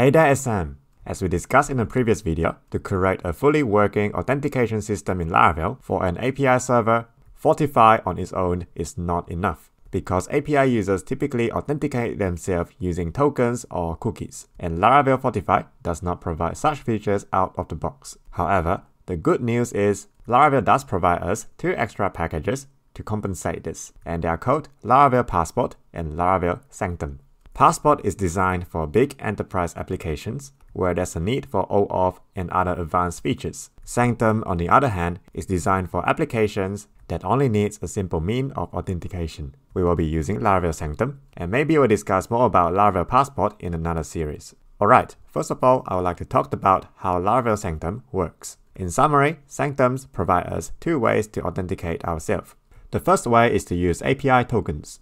Hey there, SM! As we discussed in a previous video, to create a fully working authentication system in Laravel for an API server, Fortify on its own is not enough, because API users typically authenticate themselves using tokens or cookies, and Laravel Fortify does not provide such features out of the box. However, the good news is Laravel does provide us two extra packages to compensate this, and they are called Laravel Passport and Laravel Sanctum. Passport is designed for big enterprise applications, where there's a need for OAuth and other advanced features. Sanctum, on the other hand, is designed for applications that only needs a simple means of authentication. We will be using Laravel Sanctum, and maybe we'll discuss more about Laravel Passport in another series. Alright, first of all, I would like to talk about how Laravel Sanctum works. In summary, Sanctums provide us two ways to authenticate ourselves. The first way is to use API tokens.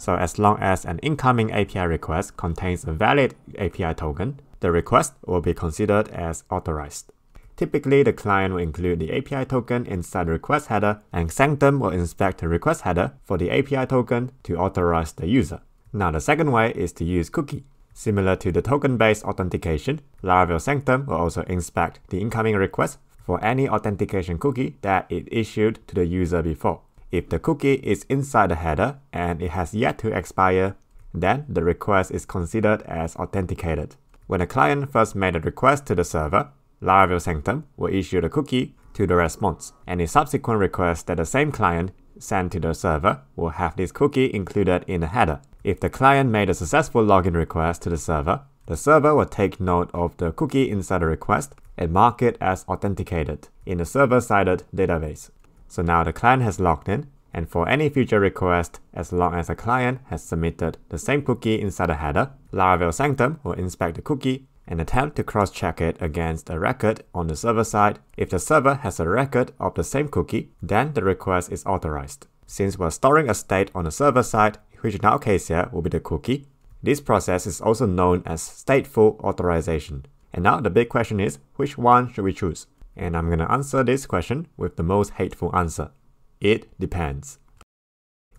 So as long as an incoming API request contains a valid API token, the request will be considered as authorized. Typically, the client will include the API token inside the request header, and Sanctum will inspect the request header for the API token to authorize the user. Now the second way is to use cookie. Similar to the token-based authentication, Laravel Sanctum will also inspect the incoming request for any authentication cookie that it issued to the user before. If the cookie is inside the header and it has yet to expire, then the request is considered as authenticated. When a client first made a request to the server, Laravel Sanctum will issue the cookie to the response. Any subsequent request that the same client sent to the server will have this cookie included in the header. If the client made a successful login request to the server will take note of the cookie inside the request and mark it as authenticated in the server-sided database. So now the client has logged in, and for any future request, as long as the client has submitted the same cookie inside the header, Laravel Sanctum will inspect the cookie and attempt to cross-check it against a record on the server side. If the server has a record of the same cookie, then the request is authorized. Since we're storing a state on the server side, which in our case here will be the cookie, this process is also known as stateful authorization. And now the big question is, which one should we choose? And I'm gonna answer this question with the most hateful answer. It depends.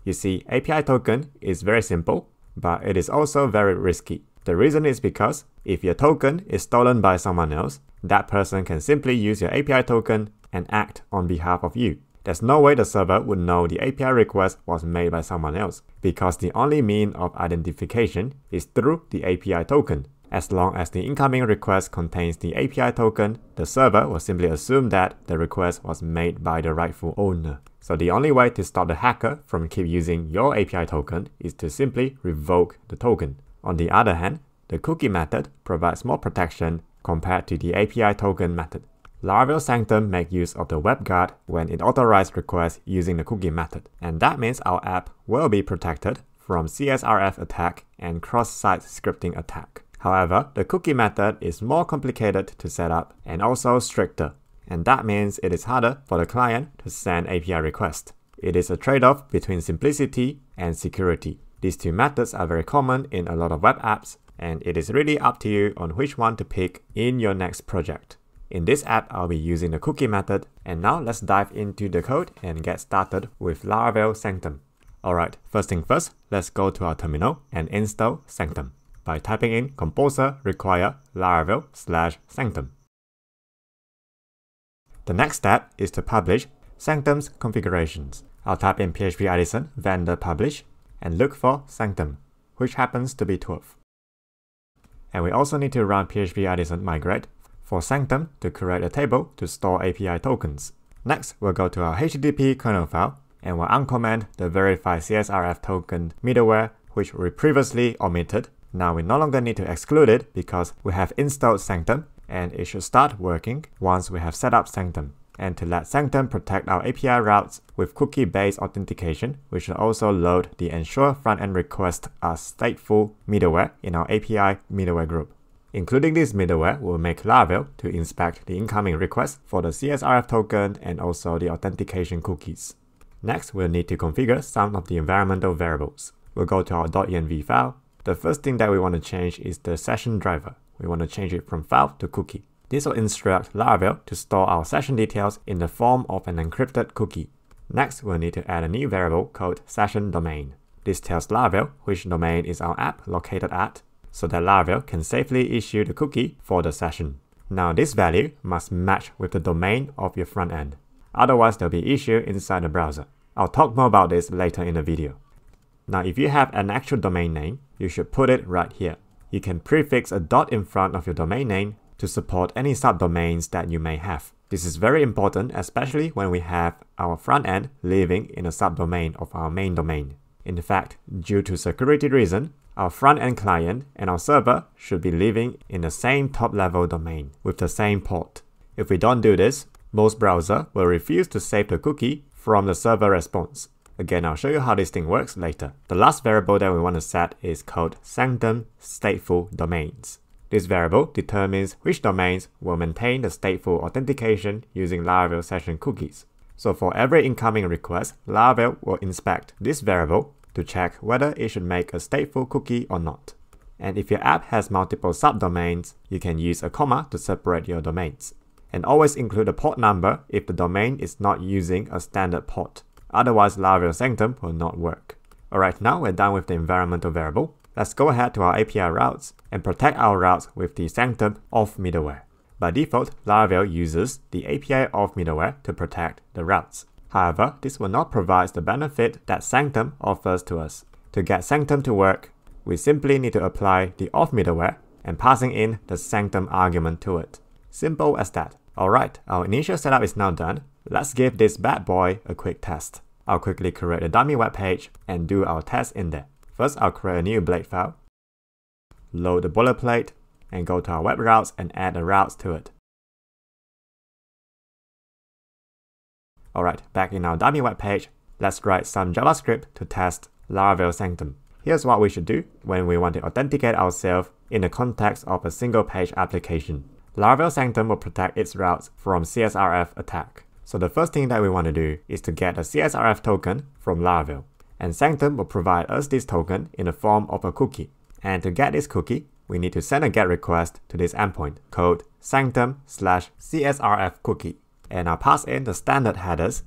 You see, API token is very simple, but it is also very risky. The reason is because if your token is stolen by someone else, that person can simply use your API token and act on behalf of you. There's no way the server would know the API request was made by someone else, because the only means of identification is through the API token. As long as the incoming request contains the API token, the server will simply assume that the request was made by the rightful owner. So the only way to stop the hacker from keep using your API token is to simply revoke the token. On the other hand, the cookie method provides more protection compared to the API token method. Laravel Sanctum makes use of the WebGuard when it authorizes requests using the cookie method, and that means our app will be protected from CSRF attack and cross-site scripting attack. However, the cookie method is more complicated to set up and also stricter, and that means it is harder for the client to send API requests. It is a trade-off between simplicity and security. These two methods are very common in a lot of web apps, and it is really up to you on which one to pick in your next project. In this app, I'll be using the cookie method, and now let's dive into the code and get started with Laravel Sanctum. Alright, first thing first, let's go to our terminal and install Sanctum by typing in composer require laravel/sanctum. The next step is to publish Sanctum's configurations. I'll type in php-artisan vendor publish and look for Sanctum, which happens to be 12. And we also need to run php-artisan migrate for Sanctum to create a table to store API tokens. Next, we'll go to our HTTP kernel file and we'll uncomment the verify CSRF token middleware, which we previously omitted. Now we no longer need to exclude it because we have installed Sanctum, and it should start working once we have set up Sanctum. And to let Sanctum protect our API routes with cookie-based authentication, we should also load the ensure front-end request as stateful middleware in our API middleware group. Including this middleware will make Laravel to inspect the incoming request for the CSRF token and also the authentication cookies. Next, we'll need to configure some of the environmental variables. We'll go to our .env file. The first thing that we want to change is the session driver. We want to change it from file to cookie. This will instruct Laravel to store our session details in the form of an encrypted cookie. Next, we'll need to add a new variable called session domain. This tells Laravel which domain is our app located at, so that Laravel can safely issue the cookie for the session. Now this value must match with the domain of your front end, otherwise there'll be issue inside the browser. I'll talk more about this later in the video. Now if you have an actual domain name, you should put it right here. You can prefix a dot in front of your domain name to support any subdomains that you may have. This is very important, especially when we have our front end living in a subdomain of our main domain. In fact, due to security reason, our front end client and our server should be living in the same top level domain with the same port. If we don't do this, most browsers will refuse to save the cookie from the server response. Again, I'll show you how this thing works later. The last variable that we want to set is called Sanctum Stateful Domains. This variable determines which domains will maintain the stateful authentication using Laravel session cookies. So for every incoming request, Laravel will inspect this variable to check whether it should make a stateful cookie or not. And if your app has multiple subdomains, you can use a comma to separate your domains. And always include a port number if the domain is not using a standard port. Otherwise, Laravel Sanctum will not work. Alright, now we're done with the environmental variable. Let's go ahead to our API routes and protect our routes with the Sanctum auth middleware. By default, Laravel uses the API auth middleware to protect the routes. However, this will not provide the benefit that Sanctum offers to us. To get Sanctum to work, we simply need to apply the auth middleware and passing in the Sanctum argument to it. Simple as that. Alright, our initial setup is now done. Let's give this bad boy a quick test. I'll quickly create a dummy web page and do our test in there. First, I'll create a new blade file, load the boilerplate, and go to our web routes and add the routes to it. Alright, back in our dummy web page, let's write some JavaScript to test Laravel Sanctum. Here's what we should do when we want to authenticate ourselves in the context of a single page application. Laravel Sanctum will protect its routes from CSRF attack. So the first thing that we want to do is to get a CSRF token from Laravel. And Sanctum will provide us this token in the form of a cookie. And to get this cookie, we need to send a GET request to this endpoint called Sanctum/CSRF cookie. And I'll pass in the standard headers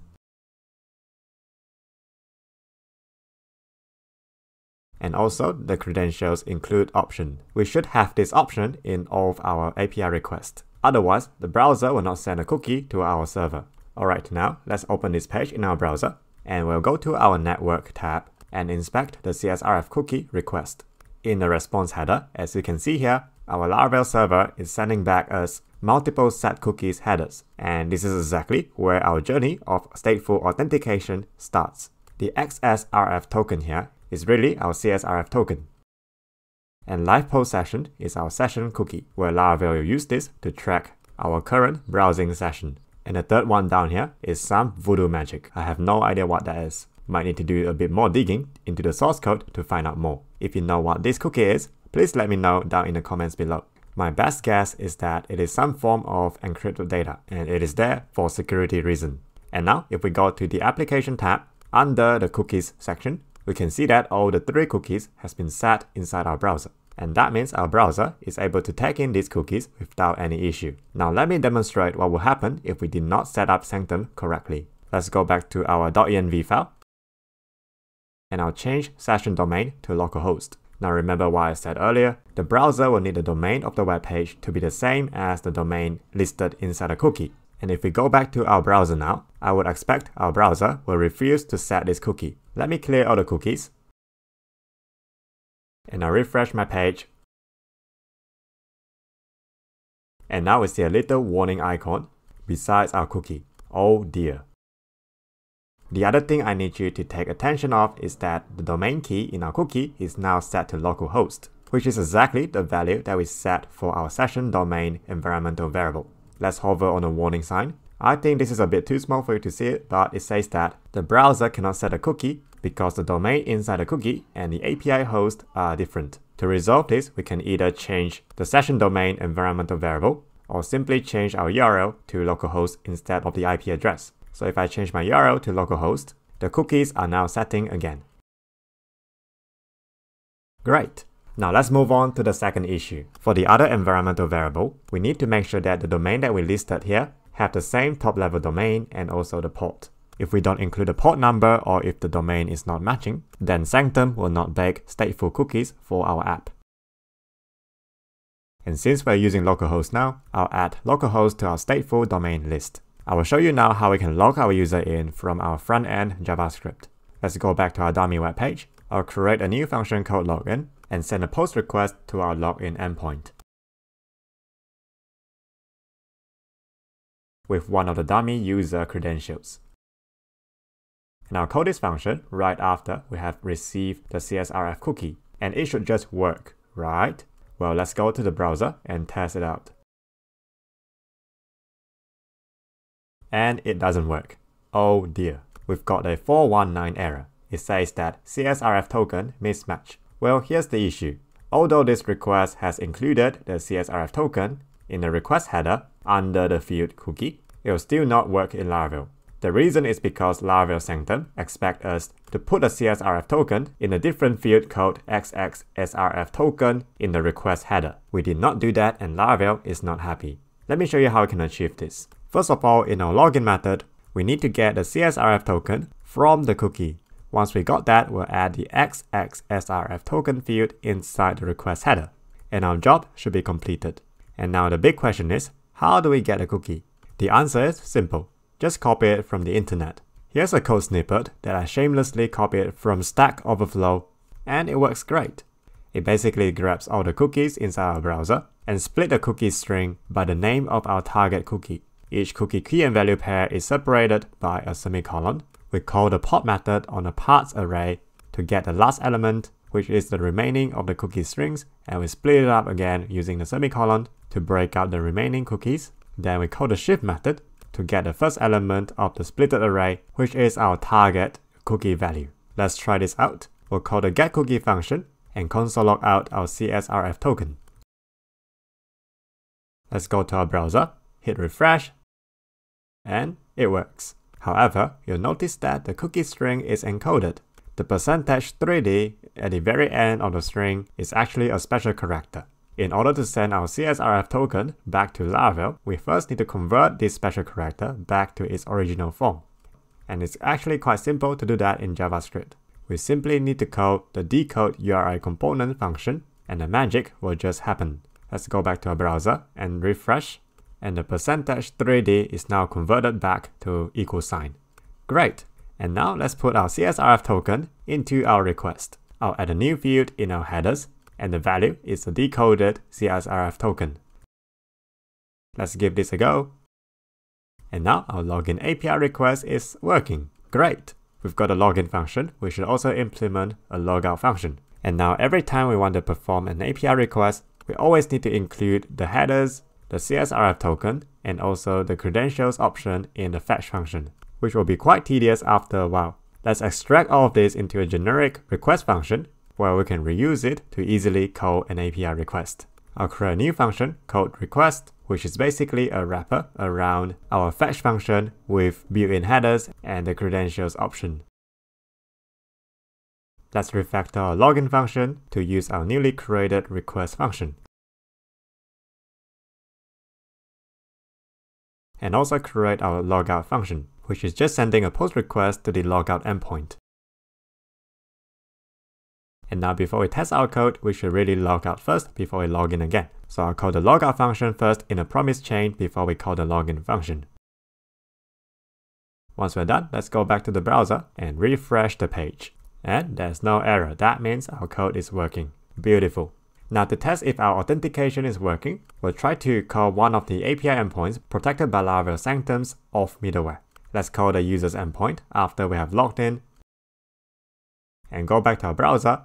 and also the credentials include option. We should have this option in all of our API requests. Otherwise, the browser will not send a cookie to our server. Alright, now let's open this page in our browser. And we'll go to our network tab and inspect the CSRF cookie request. In the response header, as you can see here, our Laravel server is sending back us multiple set cookies headers. And this is exactly where our journey of stateful authentication starts. The XSRF token here is really our CSRF token. And live post session is our session cookie, where Laravel will use this to track our current browsing session. And the third one down here is some voodoo magic. I have no idea what that is. Might need to do a bit more digging into the source code to find out more. If you know what this cookie is, please let me know down in the comments below. My best guess is that it is some form of encrypted data and it is there for security reason. And now if we go to the application tab under the cookies section, we can see that all the 3 cookies has been set inside our browser. And that means our browser is able to take in these cookies without any issue. Now let me demonstrate what will happen if we did not set up Sanctum correctly. Let's go back to our .env file and I'll change session domain to localhost. Now remember what I said earlier, the browser will need the domain of the web page to be the same as the domain listed inside a cookie. And if we go back to our browser now, I would expect our browser will refuse to set this cookie. Let me clear all the cookies. And I'll refresh my page. And now we see a little warning icon besides our cookie. Oh dear. The other thing I need you to take attention of is that the domain key in our cookie is now set to localhost, which is exactly the value that we set for our session domain environmental variable. Let's hover on the warning sign. I think this is a bit too small for you to see it, but it says that the browser cannot set a cookie because the domain inside the cookie and the API host are different. To resolve this, we can either change the session domain environmental variable or simply change our URL to localhost instead of the IP address. So if I change my URL to localhost, the cookies are now setting again. Great! Now let's move on to the second issue. For the other environmental variable, we need to make sure that the domain that we listed here have the same top level domain and also the port. If we don't include the port number or if the domain is not matching, then Sanctum will not bake stateful cookies for our app. And since we're using localhost now, I'll add localhost to our stateful domain list. I will show you now how we can log our user in from our front-end JavaScript. Let's go back to our dummy web page. I'll create a new function called login and send a post request to our login endpoint. With one of the dummy user credentials. And I'll call this function right after we have received the CSRF cookie. And it should just work, right? Well, let's go to the browser and test it out. And it doesn't work. Oh dear. We've got a 419 error. It says that CSRF token mismatch. Well, here's the issue. Although this request has included the CSRF token in the request header under the field cookie, it will still not work in Laravel. The reason is because Laravel Sanctum expects us to put a CSRF token in a different field called XXSRF token in the request header. We did not do that and Laravel is not happy. Let me show you how we can achieve this. First of all, in our login method, we need to get the CSRF token from the cookie. Once we got that, we'll add the XXSRF token field inside the request header. And our job should be completed. And now the big question is, how do we get a cookie? The answer is simple. Just copy it from the internet. Here's a code snippet that I shamelessly copied from Stack Overflow, and it works great. It basically grabs all the cookies inside our browser and split the cookie string by the name of our target cookie. Each cookie key and value pair is separated by a semicolon. We call the port method on the parts array to get the last element, which is the remaining of the cookie strings, and we split it up again using the semicolon to break up the remaining cookies. Then we call the shift method to get the first element of the splitted array, which is our target cookie value. Let's try this out. We'll call the getCookie function and console log out our CSRF token. Let's go to our browser, hit refresh, and it works. However, you'll notice that the cookie string is encoded. The %3d at the very end of the string is actually a special character. In order to send our CSRF token back to Laravel, we first need to convert this special character back to its original form. And it's actually quite simple to do that in JavaScript. We simply need to call the decode URI component function, and the magic will just happen. Let's go back to our browser and refresh, and the %3d is now converted back to =. Great! And now let's put our CSRF token into our request. I'll add a new field in our headers, and the value is a decoded CSRF token. Let's give this a go. And now our login API request is working. Great! We've got a login function. We should also implement a logout function. And now every time we want to perform an API request, we always need to include the headers, the CSRF token, and also the credentials option in the fetch function, which will be quite tedious after a while. Let's extract all of this into a generic request function where we can reuse it to easily call an API request. I'll create a new function called request, which is basically a wrapper around our fetch function with built-in headers and the credentials option. Let's refactor our login function to use our newly created request function. And also create our logout function, which is just sending a post request to the logout endpoint. And now before we test our code, we should really log out first before we log in again. So I'll call the logout function first in a promise chain before we call the login function. Once we're done, let's go back to the browser and refresh the page. And there's no error. That means our code is working. Beautiful. Now to test if our authentication is working, we'll try to call one of the API endpoints protected by Laravel Sanctum's OAuth middleware. Let's call the user's endpoint after we have logged in and go back to our browser,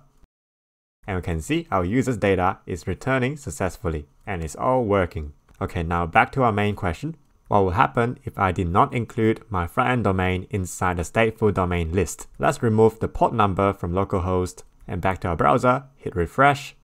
and we can see our user's data is returning successfully and it's all working. Okay, now back to our main question. What will happen if I did not include my front-end domain inside the stateful domain list? Let's remove the port number from localhost and back to our browser, hit refresh.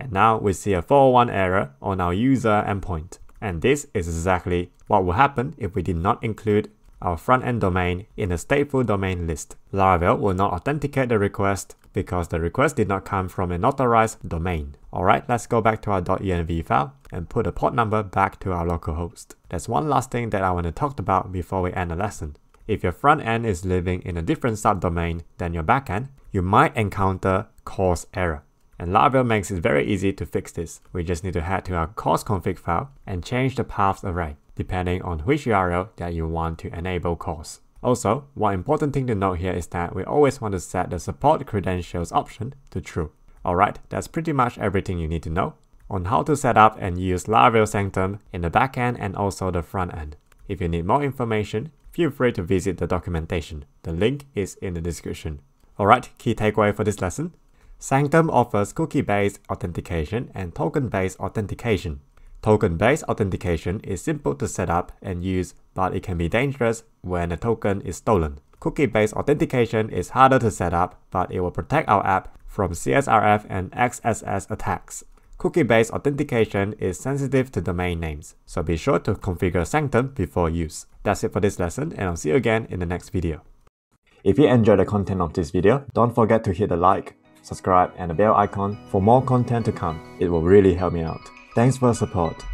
And now we see a 401 error on our user endpoint. And this is exactly what will happen if we did not include our front-end domain in the stateful domain list. Laravel will not authenticate the request because the request did not come from an authorized domain. Alright, let's go back to our .env file and put the port number back to our localhost. There's one last thing that I want to talk about before we end the lesson. If your front-end is living in a different subdomain than your back-end, you might encounter CORS error. And Laravel makes it very easy to fix this. We just need to head to our CORS config file and change the paths array, depending on which URL that you want to enable CORS. Also, one important thing to note here is that we always want to set the support credentials option to true. Alright, that's pretty much everything you need to know on how to set up and use Laravel Sanctum in the backend and also the front end. If you need more information, feel free to visit the documentation. The link is in the description. Alright, key takeaway for this lesson. Sanctum offers cookie-based authentication and token-based authentication. Token-based authentication is simple to set up and use, but it can be dangerous when a token is stolen. Cookie-based authentication is harder to set up, but it will protect our app from CSRF and XSS attacks. Cookie-based authentication is sensitive to domain names, so be sure to configure Sanctum before use. That's it for this lesson, and I'll see you again in the next video. If you enjoyed the content of this video, don't forget to hit the like, subscribe and the bell icon for more content to come. It will really help me out. Thanks for your support.